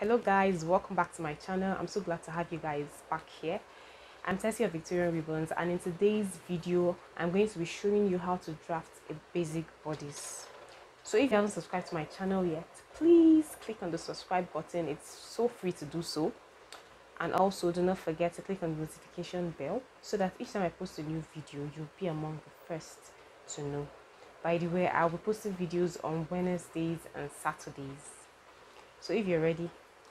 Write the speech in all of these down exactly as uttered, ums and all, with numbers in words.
Hello guys, welcome back to my channel. I'm so glad to have you guys back here. I'm Tessie of Victorian Ribbons, and in today's video I'm going to be showing you how to draft a basic bodice. So if you haven't subscribed to my channel yet, please click on the subscribe button. It's so free to do so, and also do not forget to click on the notification bell so that each time I post a new video you'll be among the first to know. By the way, I'll be posting videos on Wednesdays and Saturdays. So if you're ready,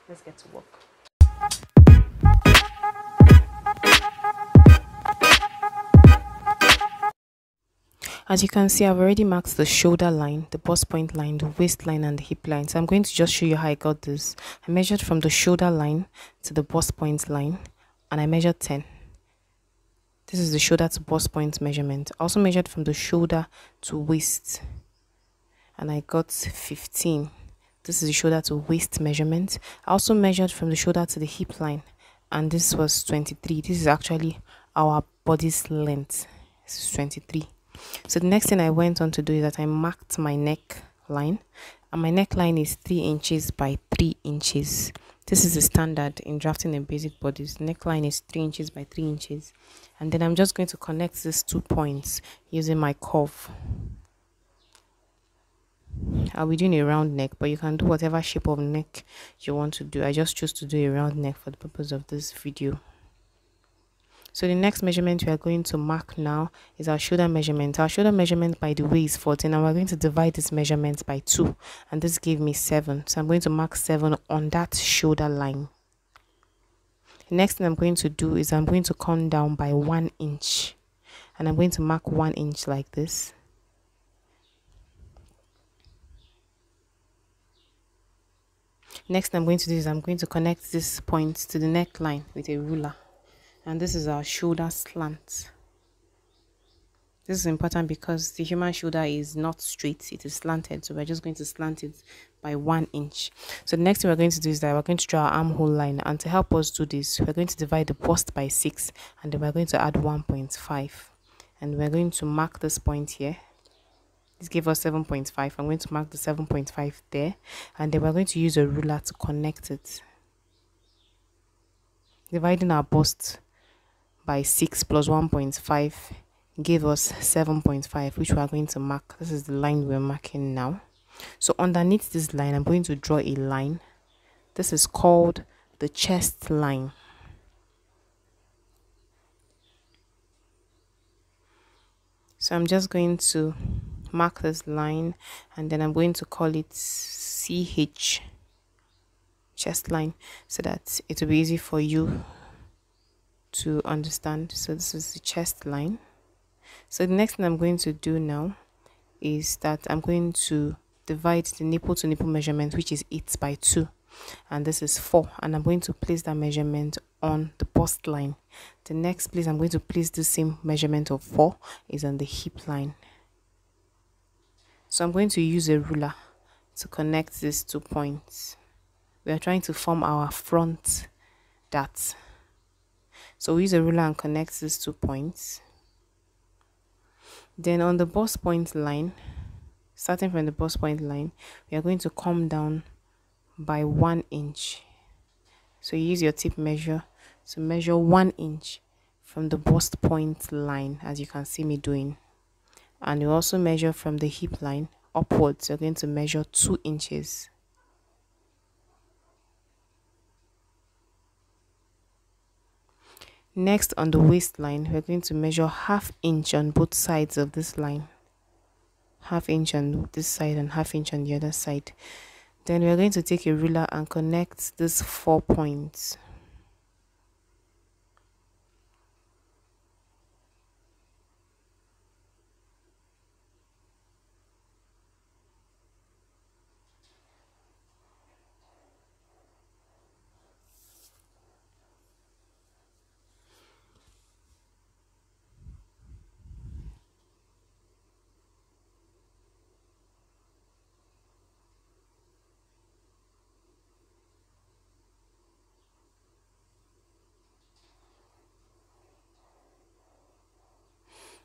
let's get to work. As you can see, I've already marked the shoulder line, the bust point line, the waistline and the hip line. So I'm going to just show you how I got this. I measured from the shoulder line to the bust point line, and I measured ten. This is the shoulder to bust point measurement. I also measured from the shoulder to waist, and I got fifteen. This is the shoulder to waist measurement. I also measured from the shoulder to the hip line, and this was twenty-three. This is actually our body's length. This is twenty-three. So the next thing I went on to do is that I marked my neck line, and my neckline is three inches by three inches. This is the standard in drafting a basic bodice. Neckline is three inches by three inches, and then I'm just going to connect these two points using my curve. I'll be doing a round neck, but you can do whatever shape of neck you want to do. I just choose to do a round neck for the purpose of this video. So the next measurement we are going to mark now is our shoulder measurement. Our shoulder measurement, by the way, is fourteen, and we're going to divide this measurement by two, and this gave me seven. So I'm going to mark seven on that shoulder line. The next thing I'm going to do is I'm going to come down by one inch, and I'm going to mark one inch like this. Next I'm going to do is I'm going to connect this point to the neckline with a ruler, and this is our shoulder slant. This is important because the human shoulder is not straight, it is slanted, so we're just going to slant it by one inch. So the next thing we're going to do is that we're going to draw our armhole line, and to help us do this we're going to divide the bust by six, and then we're going to add one point five, and we're going to mark this point here. This gave us seven point five. I'm going to mark the seven point five there, and then we're going to use a ruler to connect it, dividing our bust by six plus one point five gave us seven point five, which we are going to mark. This is the line we're marking now. So underneath this line I'm going to draw a line. This is called the chest line. So I'm just going to mark this line, and then I'm going to call it C H, chest line, so that it will be easy for you to understand. So this is the chest line. So the next thing I'm going to do now is that I'm going to divide the nipple to nipple measurement, which is eight by two, and this is four, and I'm going to place that measurement on the bust line. The next place I'm going to place the same measurement of four is on the hip line. So I'm going to use a ruler to connect these two points. We are trying to form our front dart. So we use a ruler and connect these two points. Then on the bust point line, starting from the bust point line, we are going to come down by one inch. So you use your tip measure to measure one inch from the bust point line, as you can see me doing. And you also measure from the hip line upwards. You're going to measure two inches. Next, on the waistline, we're going to measure half inch on both sides of this line. Half inch on this side and half inch on the other side. Then we're going to take a ruler and connect these four points.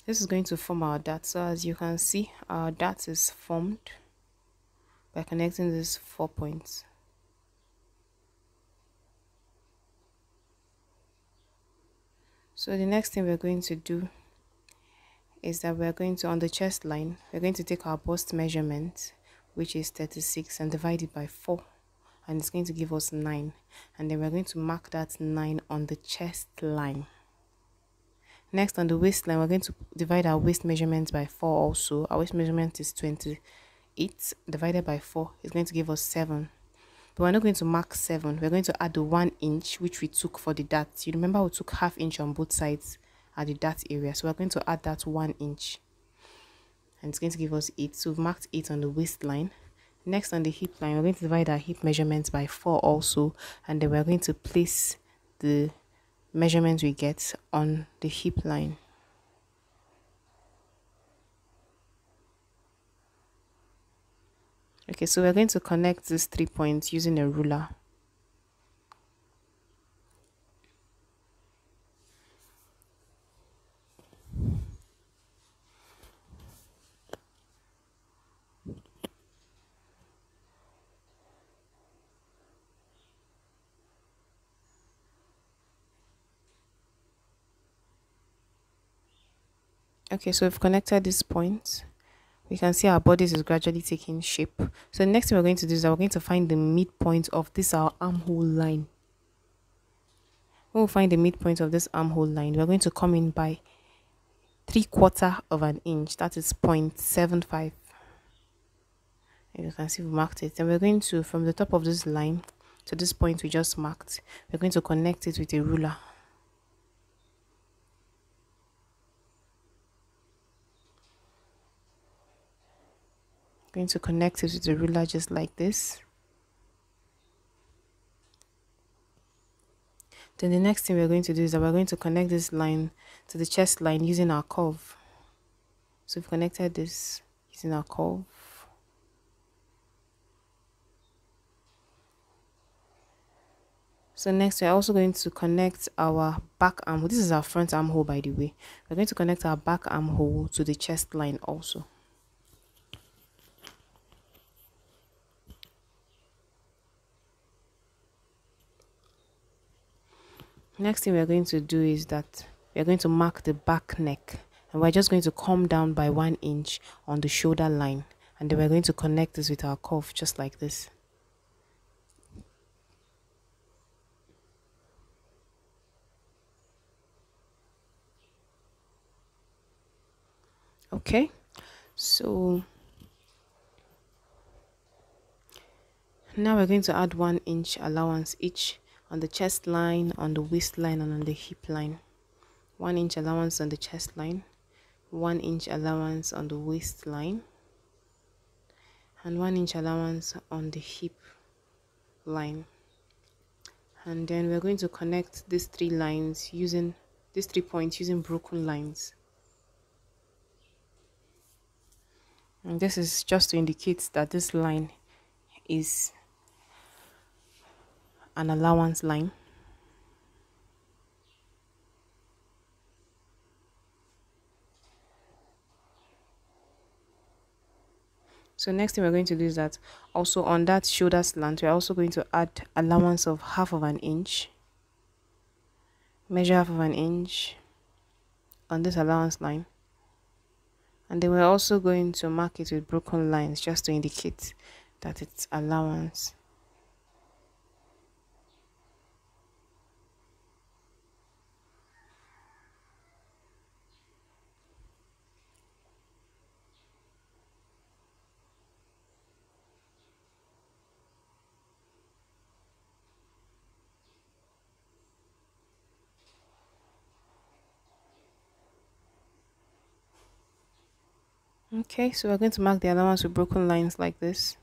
This is going to form our dart. So as you can see, our dart is formed by connecting these four points. So the next thing we're going to do is that we're going to, on the chest line, we're going to take our bust measurement, which is thirty-six, and divide it by four, and it's going to give us nine. And then we're going to mark that nine on the chest line. Next, on the waistline, we're going to divide our waist measurement by four also. Our waist measurement is twenty-eight divided by four. It's going to give us seven. But we're not going to mark seven. We're going to add the one inch which we took for the dart. You remember we took half inch on both sides at the dart area. So we're going to add that one inch. And it's going to give us eight. So we've marked eight on the waistline. Next, on the hip line, we're going to divide our hip measurements by four also. And then we're going to place the measurements we get on the hip line. Okay, so we're going to connect these three points using a ruler. Okay, so we've connected these points. We can see our bodies is gradually taking shape. So the next thing we're going to do is that we're going to find the midpoint of this our armhole line. When we find the midpoint of this armhole line, we're going to come in by three quarter of an inch. That is zero point seven five. And you can see we marked it. And we're going to, from the top of this line to this point we just marked, we're going to connect it with a ruler. Going to connect it with the ruler just like this. Then the next thing we're going to do is that we're going to connect this line to the chest line using our curve. So we've connected this using our curve. So next we're also going to connect our back armhole. This is our front armhole, by the way. We're going to connect our back armhole to the chest line also. Next thing we're going to do is that we're going to mark the back neck, and we're just going to come down by one inch on the shoulder line, and then we're going to connect this with our cuff just like this. Okay, so now we're going to add one inch allowance each on the chest line, on the waist line, and on the hip line. One inch allowance on the chest line, one inch allowance on the waist line, and one inch allowance on the hip line. And then we're going to connect these three lines using these three points using broken lines. And this is just to indicate that this line is an allowance line. So next thing we're going to do is that also on that shoulder slant, we're also going to add allowance of half of an inch. Measure half of an inch on this allowance line, and then we're also going to mark it with broken lines just to indicate that it's allowance. Okay, so we're going to mark the allowance with broken lines like this.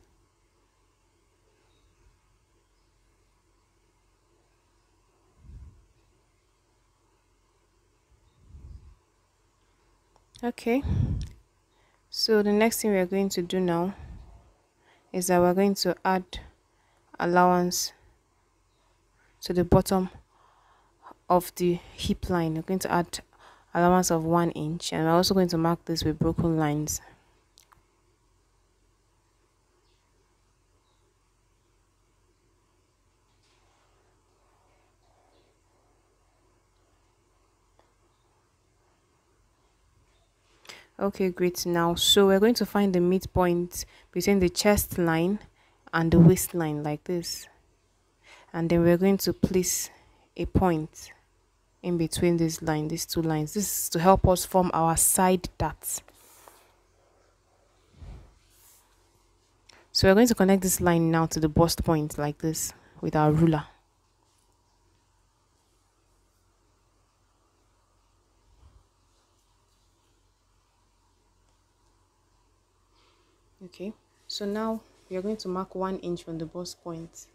Okay, so the next thing we are going to do now is that we're going to add allowance to the bottom of the hip line. We're going to add allowance of one inch, and we're also going to mark this with broken lines. Okay, great. Now, so we're going to find the midpoint between the chest line and the waistline, like this, and then we're going to place a point in between this line, these two lines. This is to help us form our side darts. So we're going to connect this line now to the bust point, like this, with our ruler. Okay, so now we are going to mark one inch from the bust point.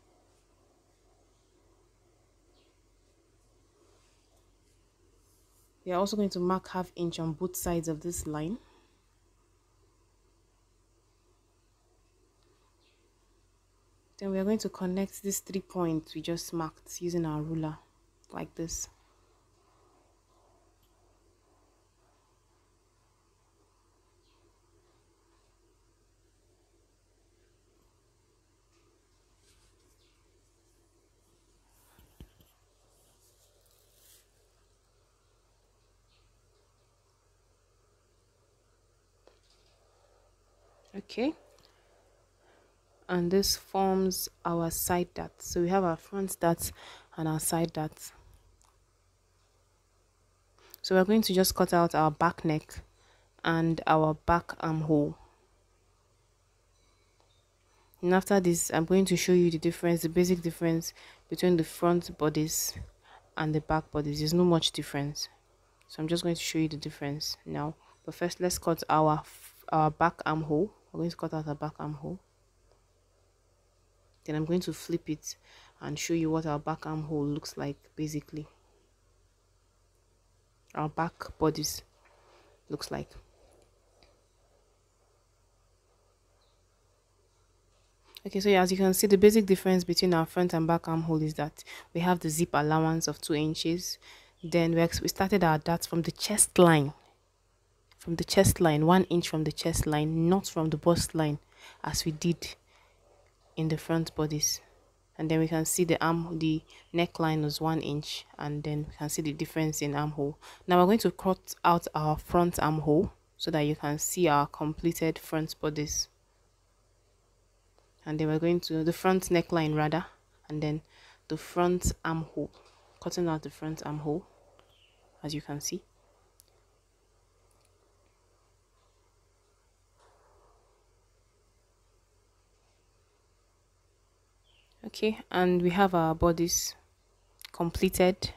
We are also going to mark half inch on both sides of this line. Then we are going to connect these three points we just marked using our ruler, like this. Okay, and this forms our side dart. So we have our front dart and our side dart. So we're going to just cut out our back neck and our back armhole. And after this, I'm going to show you the difference, the basic difference between the front bodies and the back bodies. There's no much difference. So I'm just going to show you the difference now. But first, let's cut our our back armhole. I'm going to cut out our back armhole, then I'm going to flip it and show you what our back armhole looks like. Basically, our back bodies looks like. Okay, so yeah, as you can see, the basic difference between our front and back armhole is that we have the zip allowance of two inches. Then we, we started our darts from the chest line. From the chest line, one inch from the chest line, not from the bust line, as we did in the front bodies. And then we can see the arm, the neckline was one inch, and then we can see the difference in armhole. Now we're going to cut out our front armhole so that you can see our completed front bodies. And then we're going to the front neckline rather, and then the front armhole, cutting out the front armhole, as you can see. Okay, and we have our bodies completed.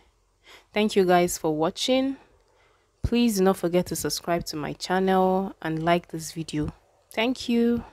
Thank you guys for watching. Please do not forget to subscribe to my channel and like this video. Thank you.